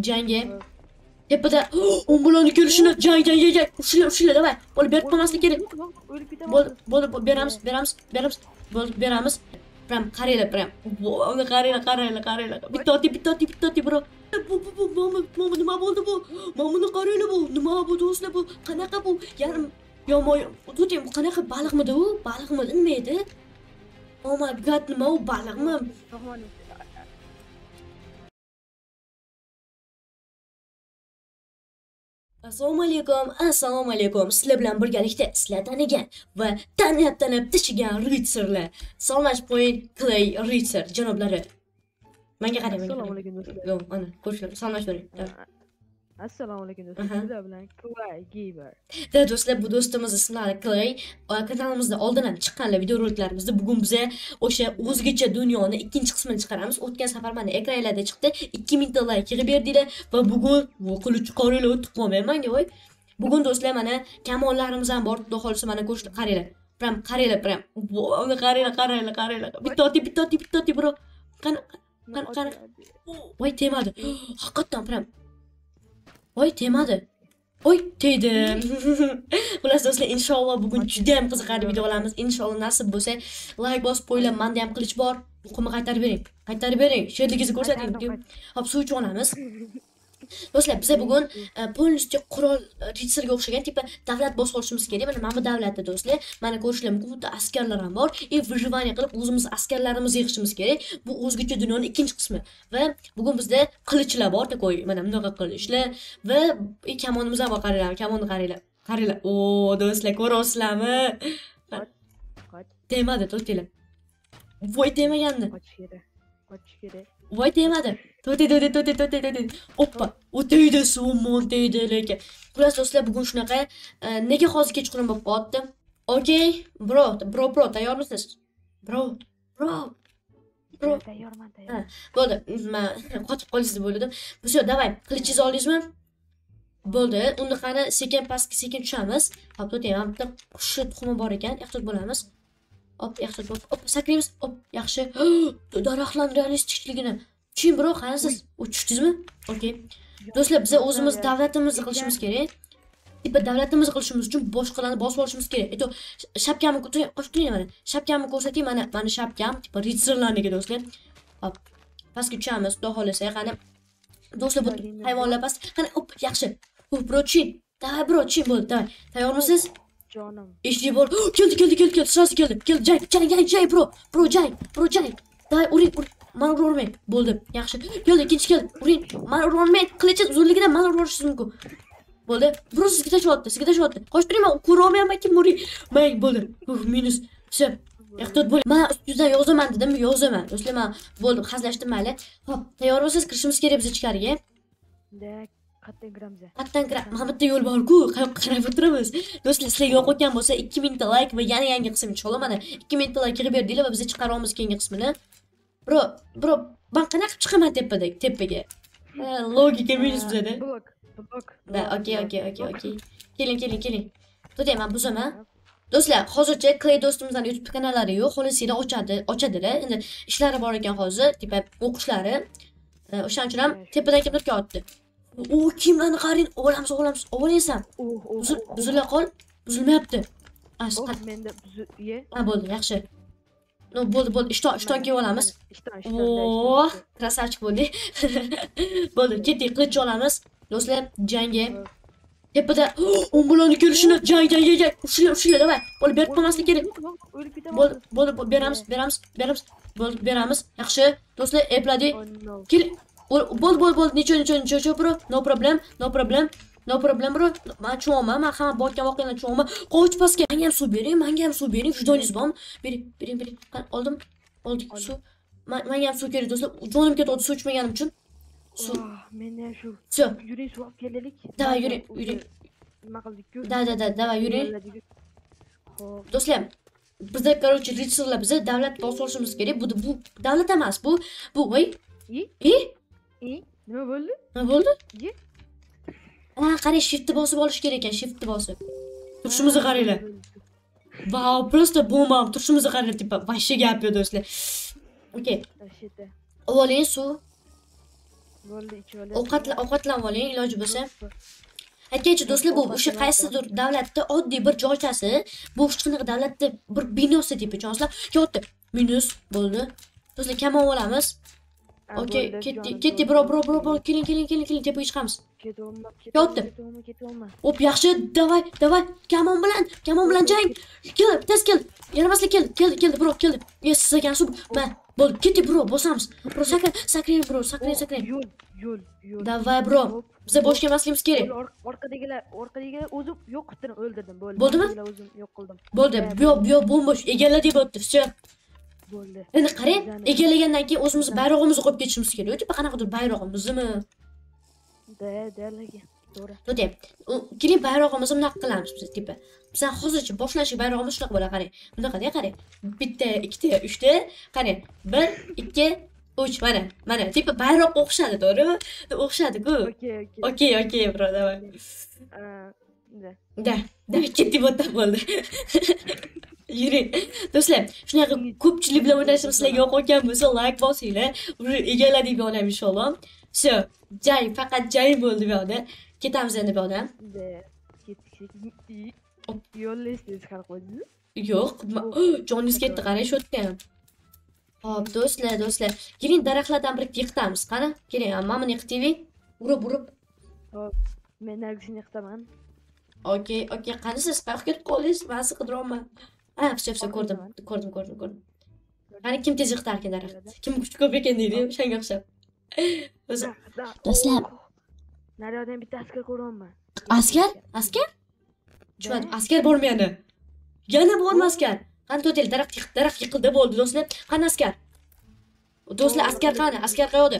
Cengi. Yapıda ombulanı görüşünü Cengi. Uşuyla davay. Bolu bertmamasını gerek. Bolu beramiz. Bolu beramiz. Prem karayla. Oğla karayla. Bitti bro. Bu nima bo'ldi bu? Mamuni qarayla bu. Nima bu do'stlar bu? Qanaqa bu? Yarim yomoy. O'tdim bu qanaqa baliqmidi u? Baliqmi nima edi? Oh my god, nima u baliqmi? Assalomu alaykum. Sizlar bilan birgalikda sizlar tanigan va tanab tishigan ritsarlar. Salmash point Clay ritsar janoblari. Menga qarang. Assalomu alaykum do'stlar. Yo'q, ana, ko'rishlar. Assalomu alaykum do'stlar. Sizlar bilan Clay Gamer. Do'stlar, bu do'stimiz ismlari Clay. Kanalimizda oldindan chiqqanlar video roliklarimizni bugun biz o'sha O'zgacha dunyoni 2-qismini chiqaramiz. O'tgan safar mana ekranlarda chiqdi. 2000 ta like yig'ib berdinglar va bugun qulib chiqaringlar, o'tib qolmang menga, voy. Bugun do'stlar mana kamonlarimiz ham bor, xudo xolsa mana ko'rishlar, qaranglar. Qaranglar. O'ni qaranglar. Bitta bro. Qani. Voy temadi. Haqiqatan pram. Voy temadi. Voy tegdi. Xullas do'stlar, inshaalloh bugun juda ham qiziqarli video olamiz. Inshaalloh nasib bo'lsa, like bosib qo'yinglar. Menda ham qilich bor. Muhimi qaytarib bering. Sherligingizni ko'rsating. Hop, suv ichib olamiz. Do'stlar, biz bugun polnistcha qurol ritsarga o'xshagan tipa davlat boshqarishimiz kerak. Mana bu davlatda do'stlar, mana ko'rishlar mumkin, bu askarlar ham bor. Vijvaniya qilib o'zimiz askarlarimizni yig'ishimiz kerak. Bu O'zgacha dunyoning 2-qismi va bugun bizda qilichlar bor, to'y mana bunaqa qilishlar va kamonimiz ham bor. Qaranglar. O, do'stlar, ko'rasizlarmi? Temada to'tdilar. Voy temaganda. Qochish kerak. Voy temadi. To'ti. Oppa, o'taydi, suv montaydi lekin. Xullas do'stlar, bugun shunaqa nega hozir kechqurun bo'lib qotdi? Okay, bro, tayyormisiz? Bro. Tayyorman. Ha, bo'ldi. Men qotib qolishingiz bo'ldim. Buso, davay, qilichingizni oldingizmi? Bo'ldi. Unda qani sekin pastga sekin tushamiz. Hop, to'ti ham bitta qush tuxumi bor ekan, ehtiyot bo'lamiz. Hop, yaxshi bo'ldi. Hop, sakraymiz. Hop, yaxshi. Daraxtlar realistikligini. Kim bro, qanisiz? Uchdingizmi? Okay. Do'stlar, biz o'zimiz davlatimizni qilishimiz kerak. Tipa davlatimizni qilishimiz uchun boshqalarni bosib olishimiz kerak. Eto, shapkamni qo'shtiring mana. Shapkamni ko'rsating mana shapkam, tipa ritsarlarniki do'stlar. Hop. Pastga tushamiz, xudo xolasa, qani. Do'stlar, bu hayvonlar past. Qani, hop, yaxshi. Hop, bro, chin. Davay bro, chin bo'ldi. Davay. Tayyormisiz? Canım. İşte bu. Geldi. Sırası geldi. Jay bro. Daha urin. Mana urolmay. Bo'ldi. Yaxshi. Yo'lda ikkinchi keldi. Urin. Mana urolmay. Qilichi uzunligida mana urolish mumkin. Bo'ldi. Bro, sizga tashlabdi. Qo'shtirman. Ko'ra olmayman-ki, murin. May bo'ldi. Minus. Sen. Ehtiyot bo'l. Men ustidan yozaman dedim, yozaman. Do'stlar, men bo'ldi, hazillashdim hali. Xo'p, tayyormisiz? Kirishimiz kerak biz ichkariga. Qatdan gram. Mana bitta yo'l bor-ku, qayoqqa qarab o'tiramiz. Do'stlar, sizlarga yoqayotgan bo'lsa 2000 ta like va yangi qism inshaalloh mana 2000 ta like yig'ib berdinglar va biz chiqaramiz keyingi qismini. Bro, men qanaqa chiqaman tepaga? Logika minus bizda. Blok. Da, okay. Keling. To'day, men buzaman. Do'stlar, hozircha Clay do'stimizning YouTube kanallari yo'q, xolisida ochadilar. Endi ishlari bor ekan hozir, tipa o'qishlari. O'shaning uchun ham tepadan kimdir keldi. O kimlarni qarang, o'g'lamsan. Buzila qol, buzilmayapti. Asqat menda buziye. Ha, bo'ldi, yaxshi. No, bo'ldi. Ishton kelib olamiz. O, krasavchik bo'ldik. Bo'ldi, ketdik, qilich olamiz. Do'stlar, jangga. Tepada o'ng'uloni ko'rishini jang. Ushla, davay. Bol bermaslik kerak. Bo'ldi, beramiz. Bo'ldi, beramiz. Yaxshi. Do'stlar, epladik. Kel Bol necha bro, no problem bro. Men chuoman, men hamma botgan voqeani chuoman. Qo'ch pastga, menga ham suv bering. Judoningiz bormi? Bering. Oldik suv. Menga ham suv kerak do'stlar. Jonim ketyapti suv ichmaganim uchun. Suv. Menga shu. Yuring suv olib kelaylik. Da, yuring. Nima qildik-ku? Da, yuring. Xo'p. Do'stlar, bizda qarochi ritsarlar bizni davlat boshqarishimiz kerak. Bu davlat emas, bu voy. Nima bo'ldi? Qarang, shiftni bosib olish kerak ekan, Turishimizni qaranglar. Vau, prosta bomba, turishimizni qaranglar, tipa vashsha gap yo'q do'stlar. Okay. Oling suv. Ovqatlanib oling iloji bo'lsa. Aytgancha do'stlar, bu o'sha qaysidir davlatda oddiy bir joychasi, bu kichkina davlatda bir binosi deb jonlar yotdi. Minus bo'ldi. Do'stlar, kamon olamiz. Okey, ketdi bro, keling tepaga chiqamiz. Yotdi. Hop, yaxshi, davay, kamon bilan jang. Tez kel. Yaramaslik keldi bro, keldi. Yes, sizga sub. Bol kiti bro, bosamiz. Bro, sakrin bro. Yo'l. Davay bro. Biz bosh kelmasligimiz kerak. Orqadagilar o'zim yo'q qitini o'ldirdim, bo'ldi. Bo'ldimi? O'zim yo'q qildim. Bo'ldi. Bu bombosh egalladi deb o'tdi. Bo'ldi. Endi qarang, egallagandan keyin o'zimiz bayrog'imizni qo'yib ketishimiz kerak. Yo'q, qanaqadir bayrog'imizni. Dalaga. To'g'ri. To'g'ri. Keling bayrog'imizni bunaqa qilamiz biz tipa. Bizning hozircha boshlanish bayrog'imiz shunaqa bo'la qarang. Bundaqada qarang. Bitta, ikkita, uchta, qarang. 1 2 3 mana tipa bayroq o'xshadi, to'g'rimi? O'xshadi-ku. Okey, bro, davay. Da ketdi bu tap bo'ldi. Yuring. Do'stlar, shunaqa ko'pchilik bilan o'ynashimiz sizlarga yoqayotgan bo'lsa, like bosinglar. Uni egaladik deb o'ylayman inshaalloh. So, jang faqat bo'ldi bu yerda. Ketamiz endi bu yerdan. Ketdik. Yo'llashingiz hal qo'ydingiz? Yo'q, joningiz ketdi, qarang shu yerda ham. Hop, do'stlar, keling daraxtlardan birga yiqitamiz, qani? Keling, mana buni yiqitavering. Urib. Hop, men nargisini yiqitaman. Okey, qanisiz? Qayerga ketib qoldingiz? Men sizni qidira olmayman. Ha, faqat ko'rdim. Qani kim tez yiqitar ekan daraxtni? Kim kuchi ko'p ekan deydi, shunga o'xshab. Do'stlar, naryodan bitta askar ko'rolmayman. Askar? Chunki askar bormi yana? Yana bormi askar? Qani to'tel daraxt yiqildi bo'ldi do'stlar. Qani askar? Do'stlar, askar qani? Askar qayoqda?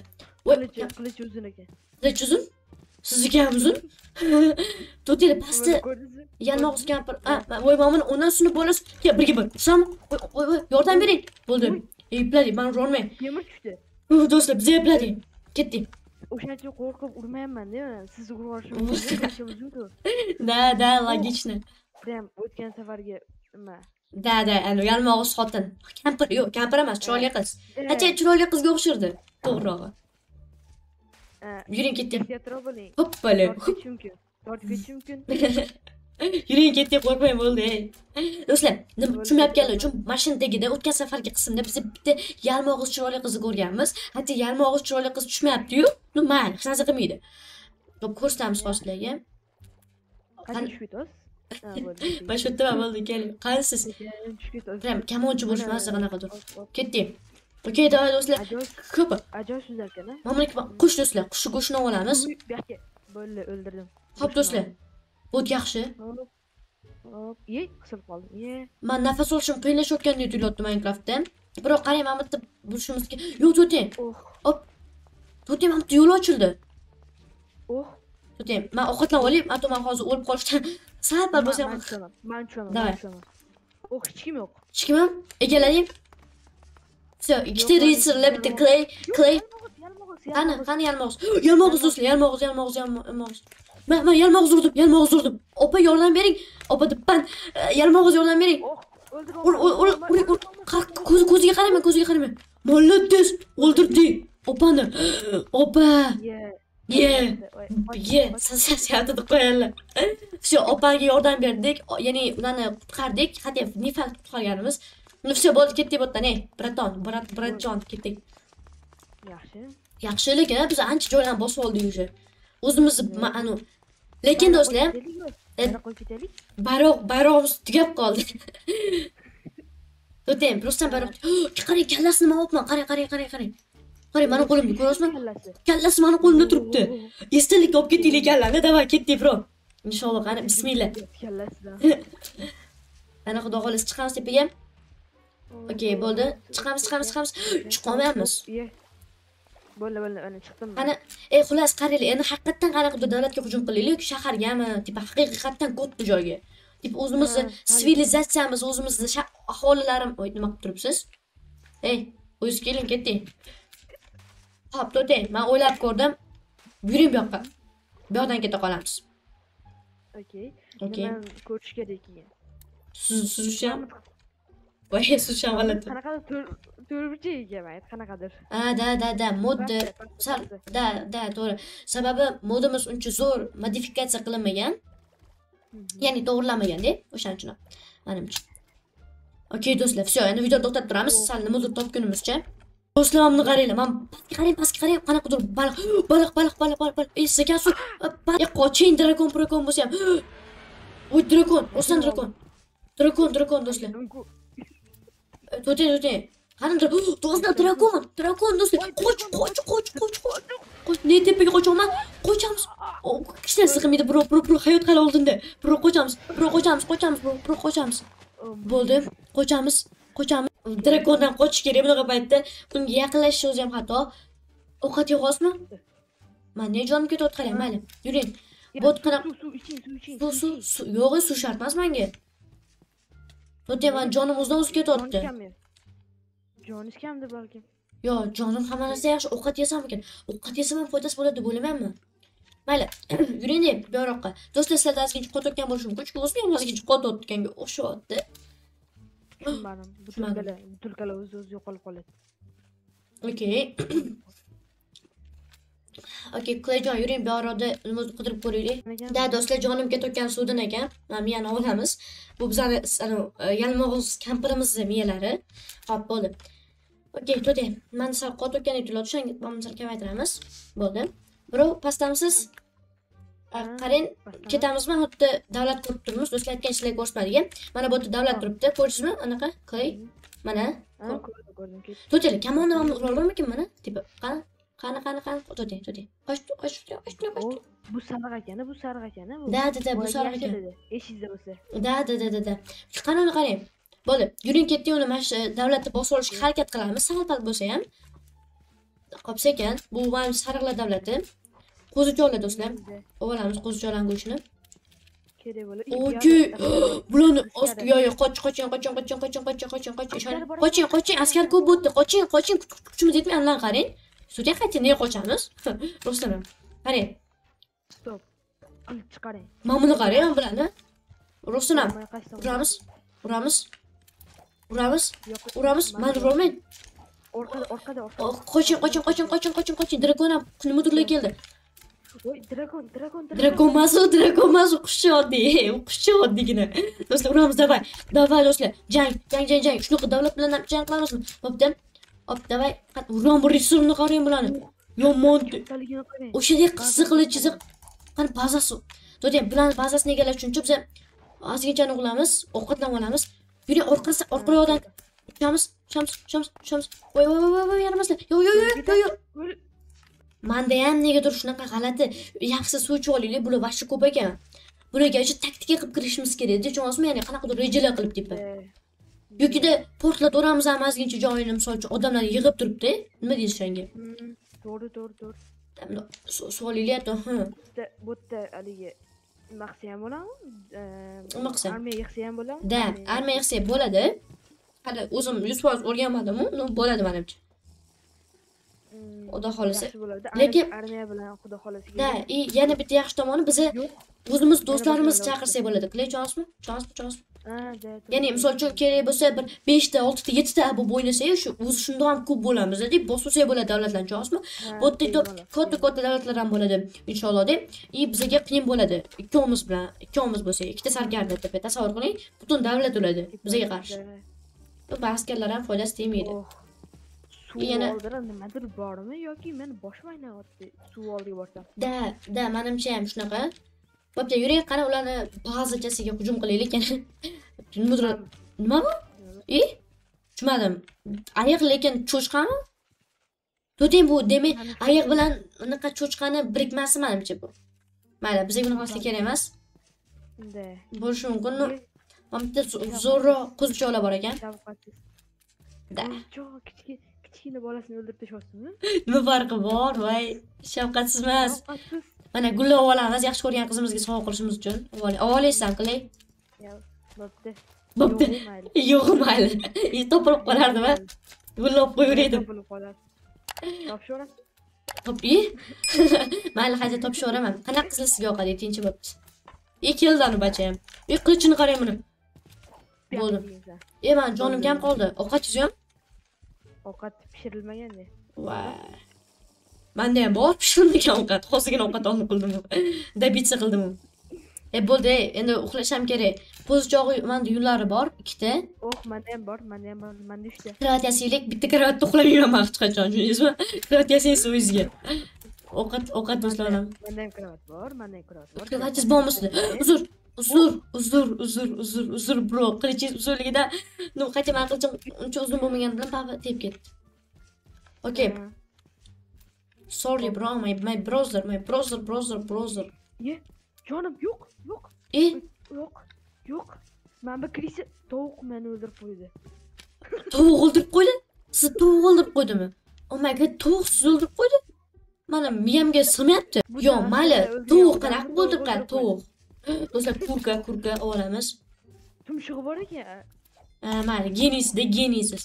Qilich uzun ekan. Qilich uzun? Sizniki ham uzun? To'tel pastda yanog'iz kampir. Voy, mana buni undan sunib bo'lasiz. Ke, birga bir. Tushami? Voy, yordam bering. Bo'ldi. Epladik, men urolmay. Yemir tushdi. Do'stlar, biz epladik. Ketdik. O'shancha qo'rqib urmayman, siz urib yuborishingiz. Da, logichni. Prem o'tgan safarga nima? Da, ana yalmog'iz xotin. Kampir, yo'q, kampir emas, chiroyli qiz. Qancha chiroyli qizga o'xshirdi, to'g'rirog'i. Yuring ketdik. Hoppala. Tortib ketish mumkin. Yuring ketdik, qo'rqmang bo'ldi. Do'stlar, tushunmayotganlar uchun mashinadagidan o'tgan safargi qismda biz bitta yalmog'iz chiroyli qizni ko'rganmiz. Hatto yalmog'iz chiroyli qiz tushmayapti-yu. Mayli, hech narsa qilmaydi. Top ko'rsatamiz hozirlarga. Qani tushibdingiz? Mana shu yerda bo'ldi, keling. Qanisiz? Tushibdingiz. Kamonchi bo'lishmasa qanaqadir. Ketdik. Okey, davay do'stlar. Ko'p. Ajoyib so'zlar ekan-a. Mana qush do'stlar, qushni go'shini olamiz. Bo'ldi, o'ldirdim. Xo'p do'stlar. O't yaxshi. Hop, qisib qoldim. Men nafas olishim qiyinlashayotgandek tuyulyapti Minecraftda. Biroq qarang, mana bitta burishimizga. Yo'q, to'ting. Hop. To'ting, mana yo'l ochildi. To'ting, men ovqatlanib olayim, hatto men hozir o'lib qolishdan sal pal bo'lsa ham qilaman. Men tushaman. Hech kim yo'q. Hech kim ham? Egalading. So, ikkita reserlar, bitta clay. Qani yalmog'iz. Yalmog'iz do'stlar, yalmog'iz. Men yalmog'iz urdim. Opa yordam bering. Opa dippan yalmog'iz yordam bering. O'ldirdim. Ko'ziga qaramang, Molladingiz, o'ldirding. Opani. Opa. Sensatsiya deb qo'yanlar. Shu opaga yordam berdik, ya'ni ularni qutqardik. Hatto nifaq qutqarganimiz. Nufsa bo'ldi, ketdik bu yerdan, bratjon ketdik. Yaxshi. Yaxshilik, biz ancha joydan bosib oldik o'sha. O'zimizni anu. Lekin do'stlar, bayroqimiz tugab qoldi. To'tem, prosta bayroq. Qarang, kallasini men o'pman, qarang. Qarang, meni qo'limni ko'rasizmi? Kallasi meni qo'limda turibdi. Estinlikka olib ketinglar kallarni, davay ketdik, bro. Inshaalloh, qani bismillah. Kallasidan. Ana xudo xolis chiqamiz tepaga. Okey, bo'ldi. Chiqamiz. Chiqa olmaymiz. Bo'ldi, chiqdim. Qani, xullas qaranglar, endi haqiqatan qanaqadir davlatga hujum qilinglar yoki shahargami, tipa haqiqatan katta joyga. Tipa o'zimizni sivilizatsiyamiz, o'zimizni aholilarim, voy nima qilib turibsiz? O'zingiz keling, ketding. Hop, to'tang, men o'ylab ko'rdim. Yuring bu yoqqa. Bu yoqdan keta qolamiz. Okey. Nima ko'rish kerak ekan? Siz uchun Boya suçavaladim. Qanaqa to'rvchi yemaydi, qanaqadir. Ha, da, modda. Da, to'g'ri. Sababi modimiz uncha zo'r modifikatsiya qilinmagan. Ya'ni to'g'irlanmagan-da, o'shaning uchun. Manimcha. Okay, do'stlar, всё, endi videoni to'xtatib turamiz. Sal nimadir topgunimizcha. Do'stlar, mana qaranglar, mana pastga qarang, qanaqadir baliq. Ey, sekin suv. Qoching, drakon bo'lsa ham. Oy, drakon do'stlar. To'tin. Qani drakon do'stlar. Qoch. Qoch, ne tepaga qochaman? Qochamiz. O, kishlar sig'maydi, bro, hayot qala oldinda. Bro, qochamiz. Bo'ldi, qochamiz. Drakondan qochish kerak bunaqa paytda. Unga yaqinlashishingiz ham xato. Ovqat yog'asmi? Men ne jonim ketayotib qarang, mayli. Yuring. Botqana suv. Yo'q, suv shart emas menga. To'tay, men jonim o'zidan o'zi ketayotdi. Joningiz kamdi balki. Yo'q, jonim hamma narsa yaxshi. Ovqat yesam ekan. Ovqat yesam ham foydasi bo'ladi, o'ylamayman. Mayli, yuringlar bu yoqqa. Do'stlar, sizlar azgincha qototgan bo'lishim mumkin. Chunki o'zim ham azgincha qototganga o'xshayapti. Butilkalar o'z-o'zi yo'qolib qoladi. Okay, Clayjon, yuring bu orada nimizni qidirib ko'raylik. Da, do'stlar, jonim ketayotgan suvdan ekan. Mana miyani olamiz. Bu bizani yalmog'iz kampirimizning miyalari. Xo'p, bo'ldi. Okay, to'g'ri. Men sal qotayotgan etiladi. Shunga ham sal kamaytiramiz. Bo'ldi. Biroq pastamsiz. Qarang, ketamizmi? Hatto davlat ko'rib turibmiz. Do'stlar, aytgan ishlar ko'rsatmadigan. Mana bu yerda davlat turibdi. Ko'rdingizmi? Anaqa Clay. Mana. Ko'rdim. To'tel, kamon davomini ura olmaymikin mana? Tipa, qani. To'tel. Qochdi. Bu sariq ekani. Da, bu sariq ekan. Eshingizda bo'lsa. Da. Qanini qarang. Bo'ldi, yuring ketdik, uni mana shu davlatni bosib olishga harakat qilamiz. Sal-pal bo'lsa ham. Qopsa ekan, bu ham sariqlar davlati. Qo'zichoqlar do'stlar. O'valamiz qo'zichoqlarning go'shini. Kerak bo'ladi. Okay. Bularni ost yo'q, qoching. Askar ko'p bo'ldi. Qoching. Kuchimiz yetmay, andan qarang. Suvga qayting, nega qochamiz? Rostdan ham. Qarang. Stop. Chiqaring. Mana buni qarang, bularni. Rostdan ham. Uramiz. Men urolmayman. Orqada. Qoching. Drakon ham nimadirlar keldi. Voy, Drakon masu qushcha oddigina. Do'stlar, uramiz, davay do'stlar. Jang. Shunaqa davlat bilan ham jang qilamizmi? Bo'pti. Hop, davay. Uram bir resursni qarang bularni. Yomon. O'shaday qiziq. Qani bazasi? To'g'ri, bularni bazasini egalash uchun biz azginchani o'g'lamiz, ovqatlanib olamiz. Yura orqa yoqdan Shams. Voy, yaramaslar. Yo. Manda ham negadir shunaqa g'alati. Yaxshi suv ichib olaylik, bular vashcha ko'p ekan. Bulargacha taktika qilib kirishimiz kerak, tushunasizmi? Ya'ni qanaqadir rejalar qilib tepa. Yo'kida portlat o'ramiz ham azgincha joyini, masalan, odamlar yig'ib turibdi. Nima deysiz shunga? To'g'ri. Tamom, so'raylik, bu yerda haliga nima qilsa ham bo'ladi? Armiya qilsa ham bo'ladi? Da, armiya qilsa bo'ladi. Hali o'zim 100% o'rganmadim-ku, nima bo'ladi menimcha. Xudo xolasi. Lekin armiya bilan Xudo xolasiga. Da, yana bitta yaxshi tomoni biz o'zimiz do'stlarimizni chaqirsak bo'ladi. Kley chansmi? Ha, ya'ni misol uchun kerak bo'lsa bir 5 ta, 6 ta, 7 ta bu o'ynasak, shu o'zi shunda ham ko'p bo'lamiz-da. Bosilsak bo'ladi davlatlar, chansmi? Bu yerda katta davlatlar ham bo'ladi, inshaalloh-da. Bizga qiyin bo'ladi. Ikkovimiz bo'lsa, ikkita sargarda tepa, tasavvur qiling, butun davlat bo'ladi bizga qarshi. Askarlar ham foydasi tegmaydi. Suv oldira nimadir bormi yoki men boshim aynayapti, suv oldiga borsam. Da, menimcha ham shunaqa. Bo'pti, yuring, qani ularni bazachasiga hujum qilaylik. Nima bu? Tushmadim. Ayiq lekin cho'chqami? To'ting bu, demak, ayiq bilan unaqa cho'chqani birikmasi menimcha bu. Mayli, bizga buni qilishlik kerak emas. Da. Bo'lishi mumkin. Mamda zo'rroq qo'zichoqlar bor ekan. Da. Kichkina bolasini o'ldirib tashlashmi? Nima farqi bor? Voy, shafqatsiz emas. Mana gullab olamiz, yaxshi ko'rgan qizimizga sovg'a qilishimiz uchun. Olaysan, qilay. Bo'pti. Yo'q, mayli. Topilib qolardim-a? Gullab qo'yverdim. Topshiraman. Topi? Mayli, hozir topshiraman. Qanaqa qizlar sizga yoqadi? Tinchi bo'pti. Keldi ani bacham. Qilichini qarang buni. Bo'ldi. Eman jonim kam qoldi. Ovqat chizyam. Ovqat pishirilmagan ne? Voy. Menda ham bor pishirilmagan ovqat. Hozirgina ovqat olib qildim. Da bitsa qildim. Bo'ldi, endi uxlasham kerak. Qo'zichog'i menda yunlari bor, ikkita. O'q menda ham bor, menda 3 ta. Kravatiyasilik bitta kravatda uxlab yuraman hech qachon, tushundingizmi? Kravatingiz o'zingizga. Ovqat do'stlarim. Menda ham kravat bor, menda ham kravat bor. Kravatingiz bo'lmasa, uzr bro, qilichingiz uzunligida nima qaytaman qilchim uncha uzun bo'lmagani bilan papa tepib ketdi. Okay. Sorry bro, my browser. Yeah. Canım yok. Yok. Ben bir kriz tavuk beni öldürüp koydu. Tavuk öldürüp koydu? Siz tavuk öldürüp koydu mu? Oh my god, tavuk siz öldürüp koydu? Bana miyemge sığmayaptı. Yo, mayla tavuk kanak bulduk kan tavuk. Dostlar kurka olamış. Tüm şığı var ya. Mayla genisiz.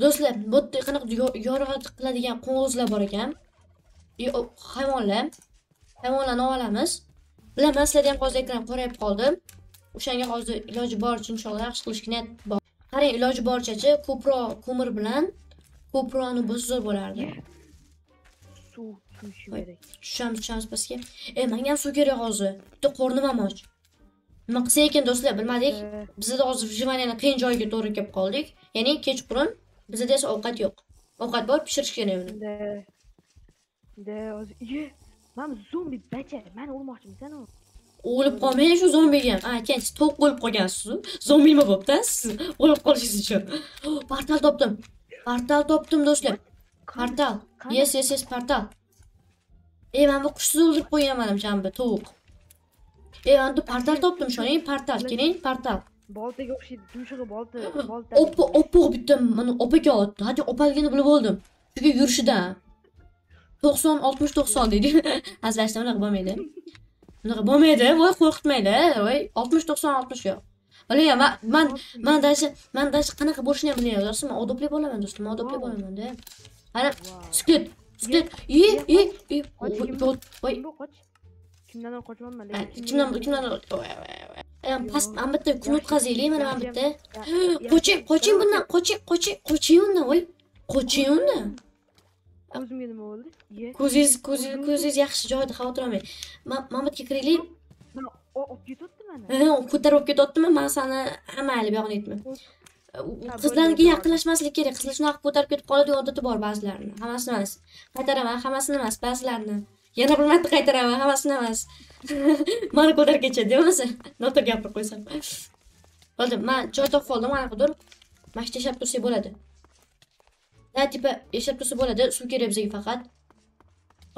Dostlar, bu kanak yorğa tıkla diyen koğuzla var iken. Hayvanla. Hayvonlarni olamiz. Bilaman sizlar ham hozir ekran qorayib qoldim. O'shanga hozir iloji boricha inshaalloh yaxshi qilishga niyat bor. Qarang, iloji boricha ko'proq ko'mir bilan ko'proni buzib bo'lardi. Suv tushi kerak. Tushamiz pastga. Menga ham suv kerak hozir. Bitta qornim ham och. Nima qilsak ekan do'stlar, bilmadik. Bizda hozir Jivaniyaning qiyin joyiga to'g'ri kelib qoldik. Ya'ni kechqurun bizda esa ovqat yo'q. Ovqat bor, pishirish kerak uni. Mam zombi bacha, men o'lmoqchimisan u. O'lib qolmang shu zombiga. Keyin to'q bo'lib qolgansiz. Zombi nima bo'ptasiz? O'lib qolishingiz uchun. Portal topdim do'stlar. Portal. Yes, portal. Men bu qushni o'ldirib qo'yganmanim jambi tovuq. Endi portal topdim, shoning portal, keling portal. Boltaga o'xshaydi, dumshug'i bolta. Oppoq bitta mana opaga otdi. Hadi opalgini bilib oldim. Chunki yurishidan 90-60-90 dedi. Hazırlaştı mı? Nagıbamaydı. Vay korkutmaydı. Vay 60-90-60 yok. Öyle ya ben daşı kanaka boşuna biliyorum. Dersin mi? Odoplep olamam dostum. Odoplep olamam de. Hala sklet. İyi. Vay. Kimden o koçmam ben de. Kimden o. Ben bitti. Kunut kazıylayım ben bitti. Koçayım bundan. Koçayım bundan. Vay. Koçayım bundan. O'zimga nima bo'ldi? Ko'zingiz yaxshi joyda, xavotir olmang. Mamatga kiraylik. Men olib ketdim mana. Ko'tarib olib ketdim, men seni amali bu yoqni aytma. Qizlarga yaqinlashmaslik kerak. Qizlar shunaqa ko'tarib ketib qoladigan odati bor ba'zilarini. Hammasini emas. Qaytaraman, hammasini emas, ba'zilarini. Yana bir marta qaytaraman, hammasini emas. Meni ko'targacha demasa, noto'g'ri gapirib qo'ysam. Bo'ldi, men joy topib qoldim, mana qudur. Mana shu yashab tursak bo'ladi. Ya tipa yashab tursa bo'ladi, suv kerak bizga faqat.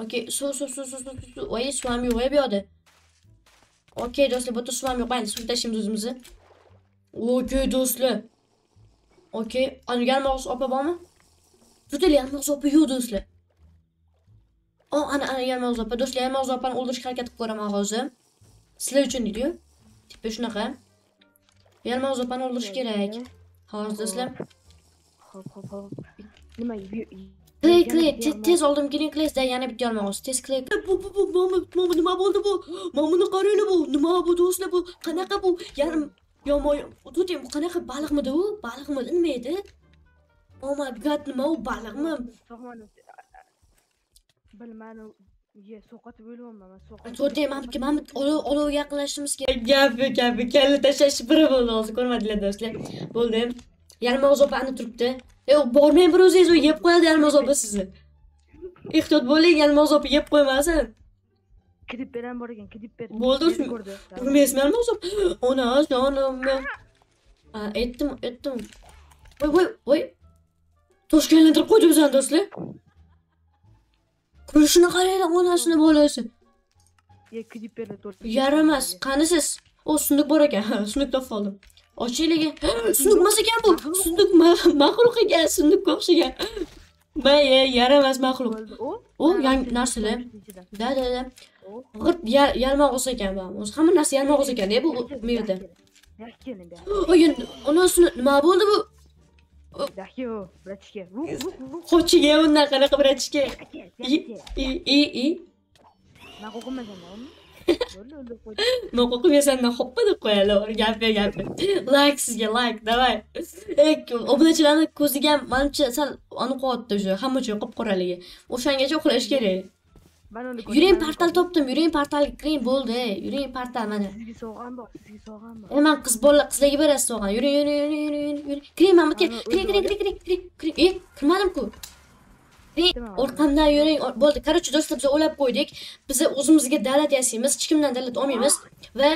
Okay, suv. Voy, suv ham yo'q bu yerda. Okay, do'stlar, bu yerda suv ham yo'q. Endi suv tashimiz o'zimizni. Okay, do'stlar. Okay, anigan mag'uz opa bormi? Tutali ham mag'uz opa yo'q do'stlar. Ana anigan mag'uz opa. Do'stlar, mag'uz opani o'ldirishga harakat qilib ko'raman hozir. Sizlar uchun deydi-ku. Tipa shunaqa. Yana mag'uz opani o'ldirish kerak. Hozir do'stlar. Nima kley tez oldim keling kleyda yana bitta olmoqchi tez kley bu nima bo'ldi bu mamuni qaranglar bu nima bu do'stlar bu qanaqa bu yarim yomoy tuting bu qanaqa baliqmidi u baliqmidi nima edi oh my god nima u baliqmi bilmadim ye so'qatib o'ylayman men so'qatib tuting men olov yaqinlashishimiz kerak gap kalla tashlash biri bo'ldi hozir ko'rmadinglar do'stlar bo'ldi Yarmoz opani turibdi. Bormang bir o'zingiz u yeb qo'yadi Yarmoz opa sizni. Ehtiyot bo'ling, Yarmoz opa yeb qo'ymasin. Kirib beram bor ekan, kirib berdi. Bo'ldi, ko'rdi. Urmaysizmi Yarmoz opa? Ona, jonim. Etdim. Voy. Toshkentlantirib qo'ydi bizani do'stlar. Kurishini qaranglar, onasini bo'lasi. Ya kirib berdi to'rt. Yaramas, qanisiz? O sunduk bor ekan, sundukda qoldim. Ochiligi. Sundukmas ekan bu. Sunduk maxluq ekan, sundukka o'xshagan. Maye, yaramas maxluq. U yangi narsalar. Da. G'irt yalmoq o'sa ekan bu. O'zi hamma narsa yalmoq o'sa ekan-da bu yerda. Oy, onasini nima bo'ldi bu? Daxyo, bratchka. Qo'chiga undan qanaqa bratchka. Nokoku ya senden hoppadık koyalım. Gel. Like sizge like. Davay. Obunachilarni ko'ziga mancha sal aniq otdi jo. Hamma joy qop qoraligi. O'shangacha uxlash kerak. Yurayim portal topdim. Yurayim portalga kiring bo'ldi. Yurayim portal mana. Sizga sovg'am bor. Hemen qiz bolalar qizlarga berasiz sovg'ani. Yuri. Kiring mana bu. Kiring. Kirmadim-ku. Orqamdan yuring bo'ldi. Qarochi do'stlar biz o'ylab qo'ydik. Biz o'zimizga davlat yasaymiz, hech kimdan davlat olmaymiz va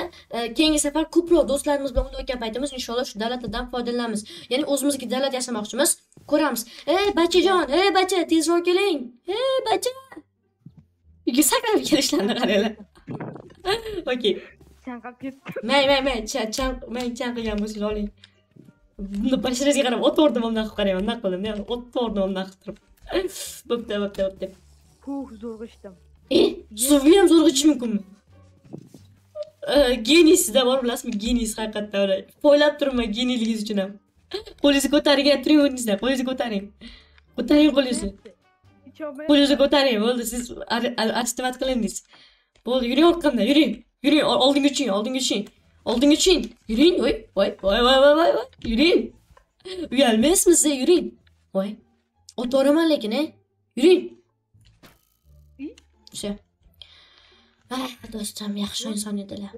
keyingi safar ko'proq do'stlarimiz bilan o'ynab qaytamiz. Inshaalloh shu davlatdan foydalanamiz. Ya'ni o'zimizga davlat yasamoqchimiz. Ko'ramiz. Bachajon, bacha, tezroq keling. Bacha. Yig'i sakrab kelishlarni qaranglar. Okey. Chanqab ketdi. Men chanq qilgan bo'lsa oling. Buni bashiringizga qarab o'tirdim, undan qilib qarayman, nima qildim? Men o'tirdim, undan qilib. Bop. Zor geçtim. Zuvliyam zor geçmiyim kum. Genisi de var bulasım genis hakikaten öyle. Poylap durma geniliğiniz için am. Polisi kotarın getirin önünüzde. Polisi kotarın. Kotarın polisi. Polisi kotarın. Oldu siz açtımat kalendiniz. Oldu yürüyün orkamda yürüyün. Yürüyün aldın için. Yürüyün vay. Yürüyün. Gelmez mi size yürüyün. Vay. Otoraman lekin yürüyün. Şey. Dostum yaxshi inson edilar.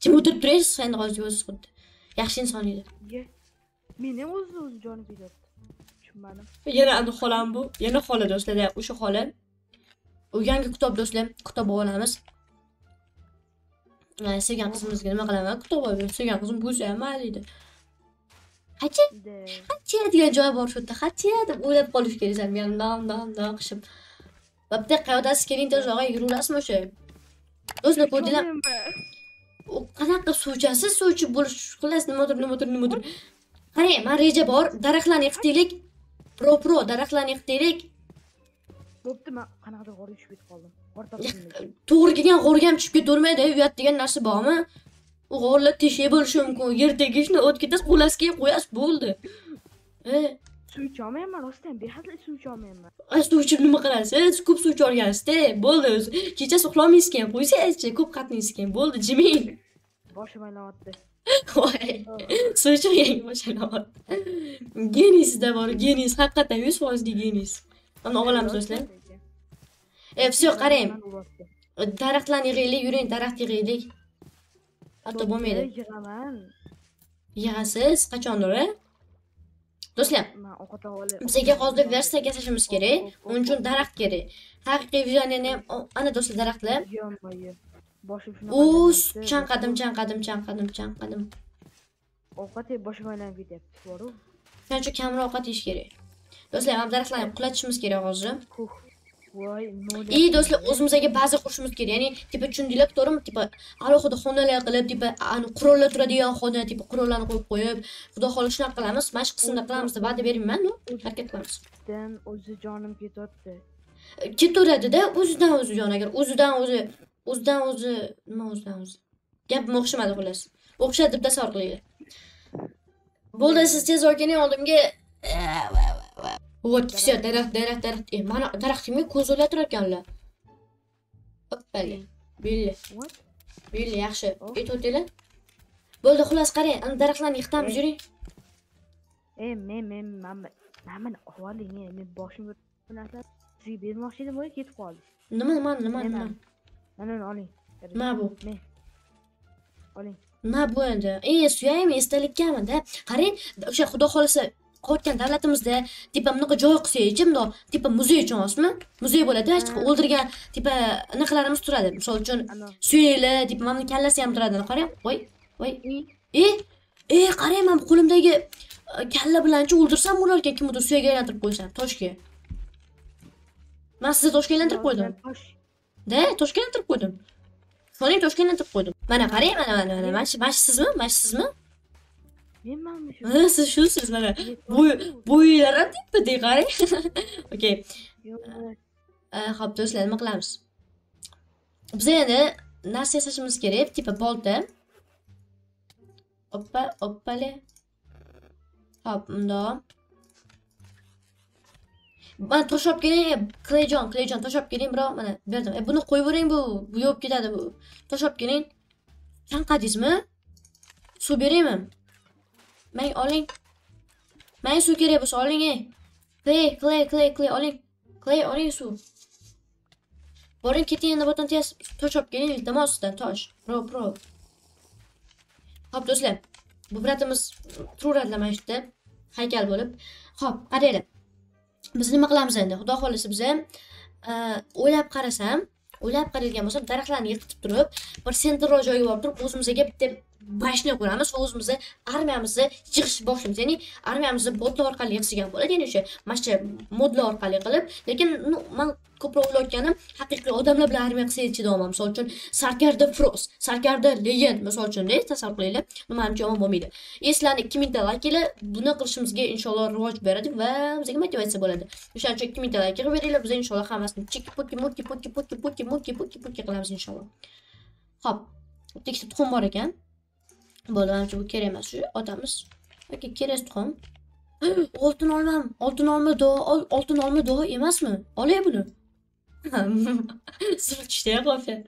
Kim o'tirib turasiz endi hozir o'zingiz xuddi. Yaxshi inson edi. Meni o'z joni berdi. Tushunmadim. Yana xolam bu. Yana xola do'stlar, o'sha xola. O'rgangi kitob do'stlar, kitob olamiz. Mana sevgan qizimizga nima qilaman? Kitob olib, sevgan qizim bo'sa ham mayli. Hachi degan joy bor shu yerda. Hachi deb o'ylab qolish kerak ham. Yana dam qishib. Vaqtda qayodasiz keling to'g'ri yururasizmi o'sha? O'zini ko'rdinglar. U qanaqa suvchasiz, suvchi bo'lish xullas nimadir. Qarang, men reja bor. Daraxtlarni eqitaylik. Pro daraxtlarni eqitaylik. Bo'pti, men qanaqadir g'orga tushib ketib qoldim. To'g'ri kelgan g'orga ham tushib ketavermaydi. Uyat degan narsa bormi? O'g'irlar teshib bo'lishi mumkin. Yerdagi ishni o'tkitasiz, qo'lasga qo'yasiz, bo'ldi. Suv ichmayman, rostdan behadli suv ichmayman. Suv ichib nima qilasiz? Ko'p suv ichorgansiz-da, bo'ldi o'zi. Kechasi uxlamaysiz ekan, qo'ysangiz-chi, ko'p qatnaysiz ekan, bo'ldi, jiming. Boshim aylanayapti. Voy. Suv ichganingizga boshim aylanayapti. Genisda bor, genis, haqiqatan 100% genis. Mana o'g'ilamiz do'stlar. Всё, qarang. Daraxtlarni yig'aylik, yuring, daraxt yig'aylik. Hatto bo'lmaydi. Yig'asiz qachondir? Do'stlar, bizga hozir versiya yasashimiz kerak. Uning uchun daraxt kerak. Haqiqiy vizionini ana do'stlar daraxtlar. Boshim shuna. O'z chanqadim. Ovqat yeb boshim aylanib ketyapti, to'g'ri? Shuning uchun kamroq ovqat yeyish kerak. Do'stlar, ham daraxtlarni qulatishimiz kerak hozir. İyi dostlar, o'zimizga baza qurishimiz kerak. Ya'ni tipa tushundinglar, to'g'rimi? Tipa alohida xonalar qilib, tipa qurollar turadigan xona, tipa qurollarni qo'yib qo'yib, xudo xolib shunaq qilamiz, mana shu qismda qilamiz deb va'da bermayman, harakat qilamiz. O'zi jonim ketyapti. Ketaveradi-da, o'zidan-o'zi jon agar o'zidan-o'zi nima o'zidan-o'zi. Gapim o'xshamadi xullas. O'xshadi deb tasavvur qilinglar. Bo'ldi, siz tez o'rganing oldimga. Вот всё, daraxt. Mana daraxtimga ko'z o'latir ekanlar. Hoppali. Belli, yaxshi. Aytdinglar. Bo'ldi, xullas qarang, ana daraxtlarni yiqitamiz, yuring. Men ahvoling, men boshimga bu narsalar sizga bermoqchi edim, o'y ketib qoldi. Nima? Mana oling. Mana bu. Oling. Mana bu endi. Suyaymi, esdalikkamida. Qarang, o'sha xudo xolasa qotgan davlatimizda tipa bunaqa joy qilsak-chi, bundoq tipa muzey uchun osmi? Muzey bo'ladi, hech o'ldirgan tipa anaqalarimiz turadi. Masalan uchun suyakli tipa mana kallasi ham turadi, qarang. Voy. Qarang, men qo'limdagi kalla bilanchi o'ldirsam bo'lar ekan, kimdir suyakka aylantirib qo'ysam, toshga. Men sizni toshga aylantirib qo'ydim. Da, toshga aylantirib qo'ydim. Qo'ling toshga aylantirib qo'ydim. Mana qarang, mana. Mana sizmi? Bilmem şu. Nasıl şusunuz bana? Bu yıllara tipi de gari. Okey. Hop dostlar, maqlamiz. Biz endi narsa yasashimiz kerak, tipa bolta. Hoppale. Hop, bunda. Ben taş olib keling, Clayjon taş olib keling, bro, mana berdim. Buni qo'yib bering, bu yo'q ketadi bu. Taş olib keling. Chanqadingizmi? Suv beraymi? Men oling. Men suv kerak bo'lsa oling. Clay oling. Clay oling suv. Boring keting endi botan tez taş olib keling, iltimos sizdan taş. Bro. Hop do'stlar. Bu bratimiz turadlar mana shunda haykal bo'lib. Hop, qaranglar. Biz nima qilamiz endi? Xudo xolisi biz ham o'ylab qaralgan bo'lsam, daraxtlarni yiqitib turib, bir sentral joyga borib turib, o'zimizga bitta bashna quramiz va o'zimizni armiyamizni yig'ish boshlaymiz. Ya'ni armiyamizni botlar orqali yig'ishgan bo'ladi, ya'ni o'sha mana shu modlar orqali qilib, lekin men ko'proq o'ylayotganim haqiqiy odamlar bilan armiya qilsa yetishadi omam. Misol uchun Sarkarda Frost, Sarkarda Legend misol uchun tasavvur qilinglar, nimanimcha omon bo'lmaydi. Eslarni 2000 ta like ila buni qilishimizga inshaalloh rivoj beradi va bizga motivatsiya bo'ladi. O'shaning uchun 2000 ta like beringlar, biz inshaalloh hammasini chekki-pokki qilamiz inshaalloh. Xo'p, bitta tuxum bor ekan. Bo'ldi, menimcha bu kerak emas, shu otamiz. Yoki kerak tuxum. Oltin olma do emasmi? Olay buni. Siz tushunib qo'yasiz.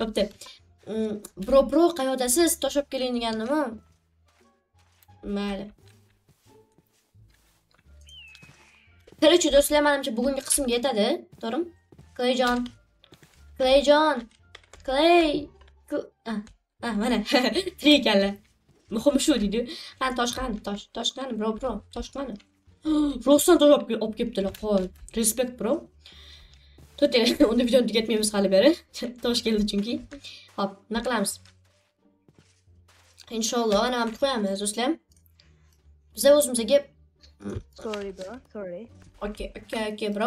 Bo'pti. Bro, qayodasiz? Tash olib keling deganimmi? Mayli. Qarachi do'stlar, menimcha bugungi qismga yetadi, to'g'rimi? Clayjon. Mana tri ekanlar. Muhim shu deydi. Qani toshqani, bro, toshqani. Rostdan tosh olib kelibdilar, qo'y. Respekt, bro. To'g'ri, unda videoni tugatmaymiz hali beri. Tosh keldi chunki. Xo'p, nima qilamiz? Inshaalloh, ana ham qo'yamiz, do'stlar. Biz o'zimizga Sorry. Okay, bro,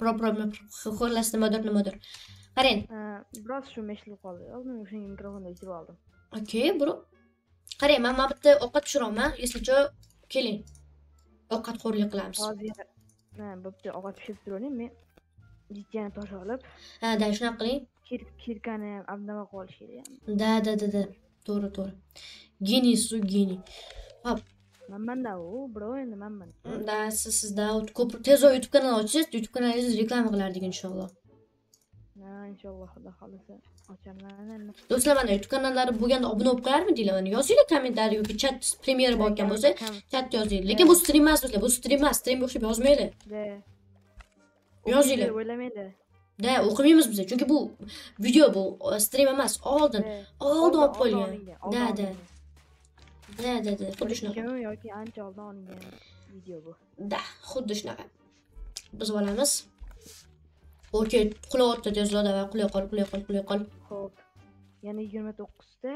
problem. Xo'rlashdi, nimadir. Qarang. Biroz shu meshli qoldi. Oldin o'sha mikrofonni yechib oldim. Okay, bro. Qarang, men bitta ovqat pishiraman. Eslicha keling. Ovqat qo'rlik qilamiz. Hozir bo'pti, ovqat pishirib turaman men. Jiddiyani tosh olib. Ha, da shunaq qiling. Kirkani ham abdama qolish kerak. Da. To'g'ri. Geni. Hop. Manmanda u, bro, endi manman. Da, sizda ko'p tez YouTube kanal ochsiz, YouTube kanalingiz reklama qilardik inshaalloh. Ha, inshaalloh xudo xolasa ochaman. Do'stlar, mana YouTube kanallari bo'lganda obuna bo'lib qo'yarmidinglar? Mana yozinglar kommentariyga yoki chat premyera bo'lgan bo'lsa, chatda yozinglar. Lekin bu stream emas, do'stlar, bu stream emas, streamga o'xshab yozmanglar. Da. Yozinglar, o'ylamaydi. Da, o'qimaymiz biz, chunki bu video bu stream emas, oldin olib qo'yilgan. Da. Xuddi shunaqa yoki ancha oldin olingan video bu. Da, xuddi shunaqa. Biz olamiz. Okay, qulayotdi tezroq va qulay qol. Xo'p. Yana 29 ta.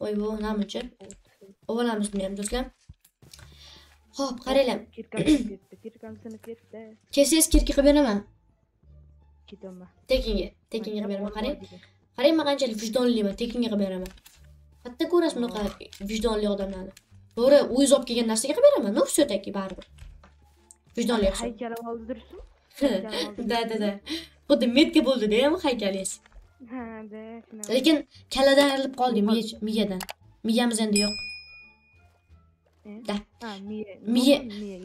Voy, bu namuncha? Olamiz buni ham, do'stlar. Xo'p, qaranglar. Kirkamizni ketdi. Kelsangiz kirki qilib beraman. Ketaman. Tekinga qilib beraman, qarang. Qarang, men qanchalik vijdonliman, tekinga qilib beraman. Hatto ko'rasiz bunaqa vijdonli odamlarni. To'g'ri, o'zingiz olib kelgan narsaga qilib beraman, no vsyo-taki baribir. Vijdonli yaxshi. Haykal olib tursin. Da. Xuddi metka bo'ldi-da ham haykalingiz. Ha, da. Lekin kaladan ayrilib qoldi miyadan. Miyamiz endi yo'q. Miya.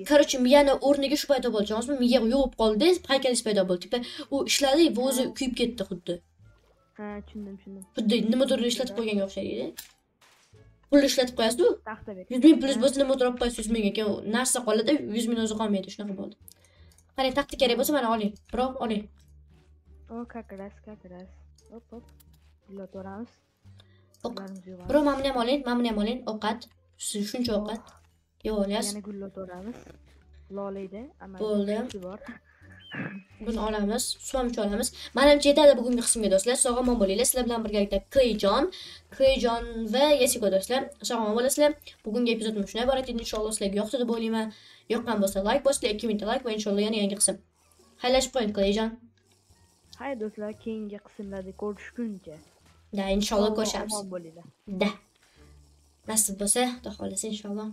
Qarachi, miyani o'rniga shu paydo bo'lganmizmi? Miya yo'qib qoldi, haykalingiz paydo bo'ldi. Tipa, u ishladi va o'zi kuyib ketdi xuddi. Ha, tushundim. Xuddi nimadir ishlatib qo'yganga o'xshaydi. Pul ishlatib qo'yasiz-ku? Taxtaga. 100 ming plus bo'lsa nimadir olib qo'yasiz 100 mingga, keyin narsa qoladi, 100 ming o'zi qolmaydi, shunaqa bo'ldi. Qani taqti kerak bo'lsa mana oling. Biroq oling. O, kakras. Hop. Bular to'ramiz. Biroq mamnun ham oling. Ovqat. Shuncha ovqat. Yo'q, olyas. Yana gullar to'ramiz. Lolayda amaliyot bor. Buni olamiz, suvamcha olamiz. Menimcha yetadi bugungi qismga, do'stlar. Sog' omon bo'linglar. Sizlar bilan birgalikda Clayjon va Yasiko do'stlar. Sog' omon bo'lasizlar. Bugungi epizod mana shunday bo'ladi. Inshaalloh sizlarga yoqdi deb o'ylayman. Yoqqan bo'lsa like bosinglar, 2000 ta like va inshaalloh yana yangi qism. Xayrlashib qo'ying, Clayjon. Hay do'stlar, keyingi qismlarda ko'rishguncha. Da, inshaalloh ko'rishamiz. Sog' bo'linglar. Da. Nasib bo'lsa, xudo xolasa inshaalloh.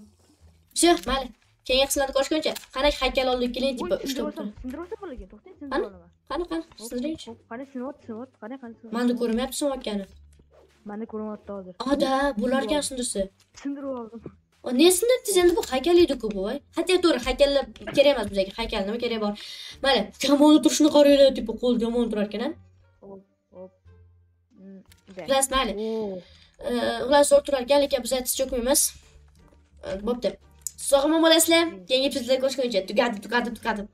Shu, mayli. Keyingi qismlarda ko'rishguncha, qani haykal oldik keling, tipa 3 ta. Sindirolsa bo'ladi, to'xtang, sindira olaman. Qani, sindiringchi. Qani sinot. Menda ko'rmayapti sinayotgani. Menda ko'rinmayapti hozir. Ada, bular ekan sindirsa. Sindirib oldim. O nesini dizende bu haykaliydi ki bu? Hatta doğru haykaller keremez bize ki haykal ne kerem var? Mala kamonu turşunu karıyorlar tipi kol kamonu turarken. Glas mala. Glas oturarken ki bize hiç çok mümez. Bopte. Sonra mı molasla? Yeni bir şeyler koşkunca. Tugadı.